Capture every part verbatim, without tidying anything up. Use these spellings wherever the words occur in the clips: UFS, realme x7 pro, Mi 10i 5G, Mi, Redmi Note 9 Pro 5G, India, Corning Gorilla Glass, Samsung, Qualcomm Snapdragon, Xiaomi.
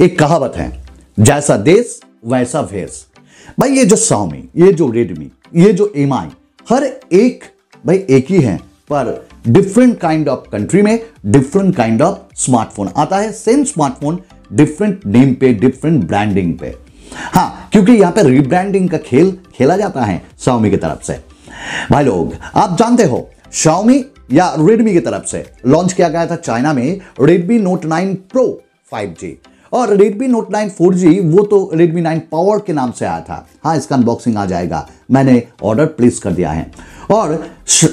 एक कहावत है, जैसा देश वैसा भेष। भाई ये जो Xiaomi, ये जो Redmi, ये जो Mi, हर एक भाई एक ही है, पर डिफरेंट काइंड ऑफ कंट्री में डिफरेंट काइंड ऑफ स्मार्टफोन आता है। सेम स्मार्टफोन डिफरेंट नेम पे, डिफरेंट ब्रांडिंग पे। हाँ, क्योंकि यहाँ पे रिब्रांडिंग का खेल खेला जाता है Xiaomi की तरफ से। भाई लोग आप जानते हो, Xiaomi या Redmi की तरफ से लॉन्च किया गया था चाइना में Redmi Note nine pro five G और Redmi Note nine four G, वो तो Redmi नाइन Power के नाम से आया था। हाँ, इसका अनबॉक्सिंग आ जाएगा, मैंने ऑर्डर प्लेस कर दिया है। और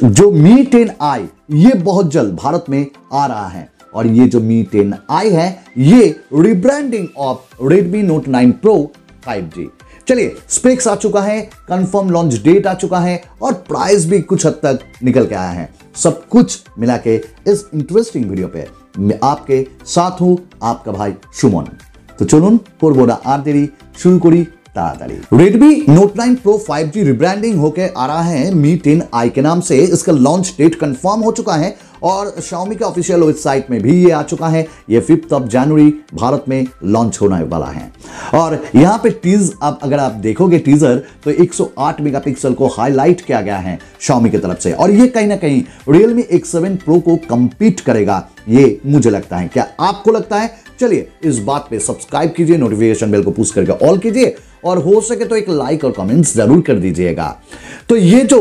जो Mi टेन आई, ये बहुत जल्द भारत में आ रहा है। और ये जो Mi टेन आई है, ये rebranding of Redmi Note nine pro five G. चलिए, स्पेक्स आ चुका है, कंफर्म लॉन्च डेट आ चुका है और प्राइस भी कुछ हद तक निकल के आया है। सब कुछ मिला के इस इंटरेस्टिंग वीडियो पे मैं आपके साथ हूं, आपका भाई सुमन। तो चलून करबो ना आर देरी, शुरू करी ताड़ाताड़ी। Redmi Note nine pro five G rebranding होके आ रहा है Mi टेन आई के नाम से। इसका लॉन्च डेट कंफर्म हो चुका है और Xiaomi के ऑफिशियल वेबसाइट में भी ये आ चुका है। ये फिफ्थ ऑफ जनवरी भारत में लॉन्च होने वाला है। और यहाँ पे टीज आप अगर आप देखोगे टीजर, तो एक सौ आठ मेगापिक्सल को हाईलाइट किया गया है Xiaomi की तरफ से। और ये कहीं ना कहीं Realme एक्स सेवन Pro को कंपीट करेगा, ये मुझे लगता है। क्या आपको लगता है? चलिए, इस बात पे सब्सक्राइब कीजिए, नोटिफिकेशन बेल को पुश करके ऑल कीजिए और हो सके तो एक लाइक और कमेंट्स जरूर कर दीजिएगा। तो ये जो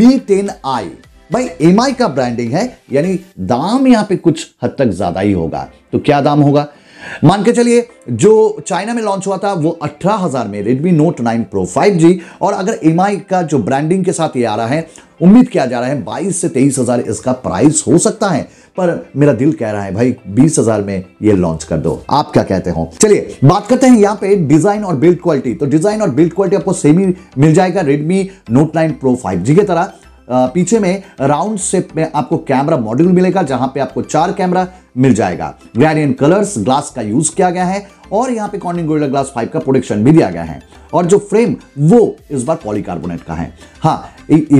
Mi टेन आई, भाई एमआई का ब्रांडिंग है, यानी दाम यहाँ पे कुछ हद तक ज्यादा ही होगा। तो क्या दाम होगा? मान के चलिए, जो चाइना में लॉन्च हुआ था वो अठारह हज़ार में Redmi Note nine pro five G, और अगर एमआई का जो ब्रांडिंग के साथ ये आ रहा है, उम्मीद किया जा रहा है बाईस से तेईस हज़ार इसका प्राइस हो सकता है। पर मेरा दिल कह रहा है भाई बीस हज़ार में ये लॉन्च कर दो। आप क्या कहते हो? चलिए बात करते हैं यहाँ पे डिजाइन और बिल्ड क्वालिटी। तो डिजाइन और बिल्ड क्वालिटी आपको सेम ही मिल जाएगा Redmi Note nine pro five G की तरह। पीछे में राउंड शेप में आपको कैमरा मॉड्यूल मिलेगा, जहां पे आपको चार कैमरा मिल जाएगा। ग्रेडियंट कलर्स ग्लास का यूज किया गया है और यहाँ पे Corning Gorilla Glass फाइव का प्रोटेक्शन भी दिया गया है। और जो फ्रेम, वो इस बार पॉलीकार्बोनेट का है। हाँ,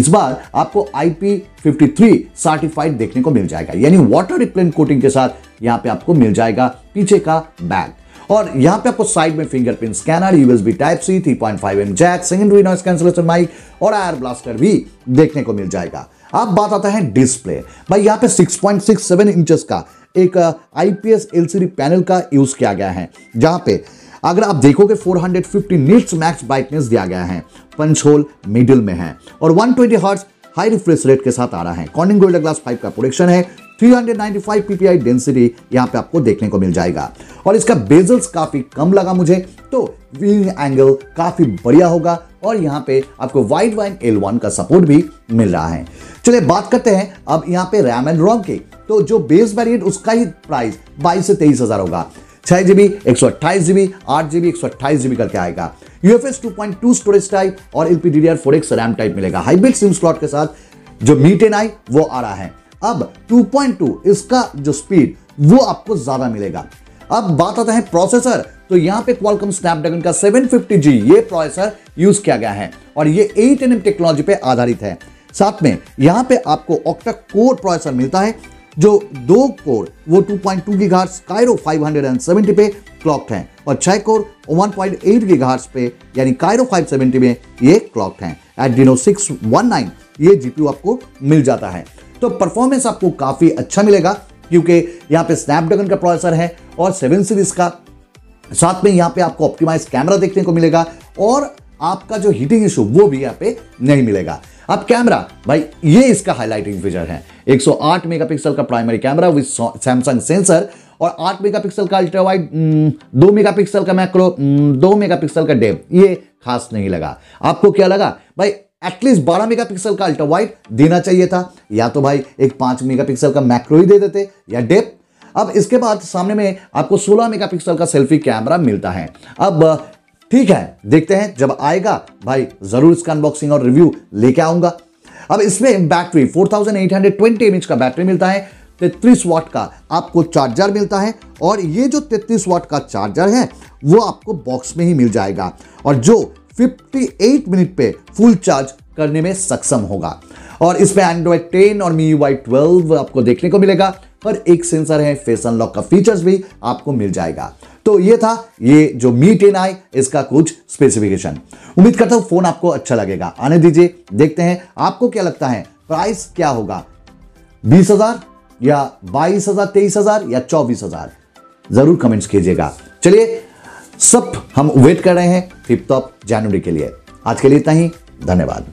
इस बार आपको I P fifty three certified देखने को मिल जाएगा, यानी वाटर रिपेलेंट कोटिंग के साथ यहाँ पे आपको मिल जाएगा पीछे का बैग। और यहाँ पे आपको साइड में fingerprint scanner, USB type C, three point five M jack, secondary noise cancellation mic और एयर ब्लास्टर भी देखने को मिल जाएगा। अब बात आता है डिस्प्ले। भाई यहाँ पे six point six seven inches का एक आईपीएस एलसीडी पैनल का यूज किया गया है, जहां पे अगर आप देखोगे four hundred fifty nits max brightness दिया गया है। पंच होल मिडिल में है और one twenty hertz high refresh rate के साथ आ रहा है। Corning Gorilla Glass फाइव का प्रोटेक्शन है। Three ninety five PPI density यहाँ पे आपको देखने को मिल जाएगा। और इसका बेजल्स काफी कम लगा मुझे, तो व्यूइंग एंगल काफी बढ़िया होगा। और यहाँ पे आपको वाइडवाइन एल वन का सपोर्ट भी मिल रहा है। चलिए बात करते हैं अब यहाँ पे रैम एंड रोम की। तो जो बेस वेरिएंट, उसका ही प्राइस बाईस से तेईस हजार होगा। छह जीबी, एक सौ अट्ठाईस जीबी, आठ जीबी, एक सौ अट्ठाईस जीबी करके आएगा। UFS two point two storage type और LPDDR four X RAM type मिलेगा। हाइब्रिड सिम स्लॉट के साथ जो Mi टेन आई वो आ रहा है। अब टू पॉइंट टू इसका जो स्पीड, वो आपको ज्यादा मिलेगा। अब बात आता है प्रोसेसर। तो यहाँ पे Qualcomm Snapdragon का सेवन फिफ्टी जी ये प्रोसेसर यूज किया गया है और ये एट एन एम टेक्नोलॉजी पे आधारित है। साथ में यहाँ पे आपको ऑक्टा कोर प्रोसेसर मिलता है, जो दो कोर वो two point two gigahertz Kryo five seventy पे क्लॉक्ड है और छह core one point eight gigahertz पे, यानी कायरो फाइव सेवेंटी में ये क्लॉक्ड है। एड्रीनो सिक्स वन नाइन ये जीपीयू आपको मिल जाता है। तो परफॉर्मेंस आपको काफी अच्छा मिलेगा, क्योंकि यहाँ पे स्नैपड्रैगन का प्रोसेसर है और सेवन सीरीज का। साथ में यहाँ पे आपको ऑप्टिमाइज कैमरा देखने को मिलेगा और आपका जो हीटिंग इशू, वो भी यहाँ पे नहीं मिलेगा। अब कैमरा, भाई ये इसका हाईलाइटिंग फीचर है। एक सौ आठ मेगापिक्सल का primary camera with Samsung sensor और आठ मेगापिक्सल का अल्ट्रा वाइड, दो मेगापिक्सल का मैक्रो, दो मेगापिक्सल का डेप्थ, ये खास नहीं लगा। आपको क्या लगा? भाई एटलीस्ट बारह मेगापिक्सल का अल्ट्रा वाइड देना चाहिए था, या तो भाई एक पाँच मेगापिक्सल का मैक्रो ही दे देते, या डेप्थ। अब इसके बाद सामने में आपको सोलह मेगापिक्सल का सेल्फी कैमरा मिलता है। अब ठीक है, देखते हैं जब आएगा, भाई जरूर इसका अनबॉक्सिंग और रिव्यू लेके आऊंगा। अब इसमें battery four thousand eight hundred twenty mAh का बैटरी मिलता है। तैंतीस वाट का आपको चार्जर मिलता है और ये जो तैंतीस वाट का चार्जर है, वो आपको बॉक्स में ही मिल जाएगा और जो अट्ठावन मिनट पे फुल चार्ज करने में सक्षम होगा। और इसमें एंड्रॉइड टेन और M I U I twelve आपको देखने को मिलेगा। पर एक सेंसर है, फेस अनलॉक का फीचर्स भी आपको मिल जाएगा। तो ये था ये जो Mi टेन आई, इसका कुछ स्पेसिफिकेशन। उम्मीद करता हूं फोन आपको अच्छा लगेगा। आने दीजिए, देखते हैं आपको क्या लगता है प्राइस क्या होगा, बीस हजार या बाईस हजार, तेईस हजार या चौबीस हजार, जरूर कमेंट्स कीजिएगा। चलिए, सब हम वेट कर रहे हैं टिप टॉप जनवरी के लिए। आज के लिए इतना ही, धन्यवाद।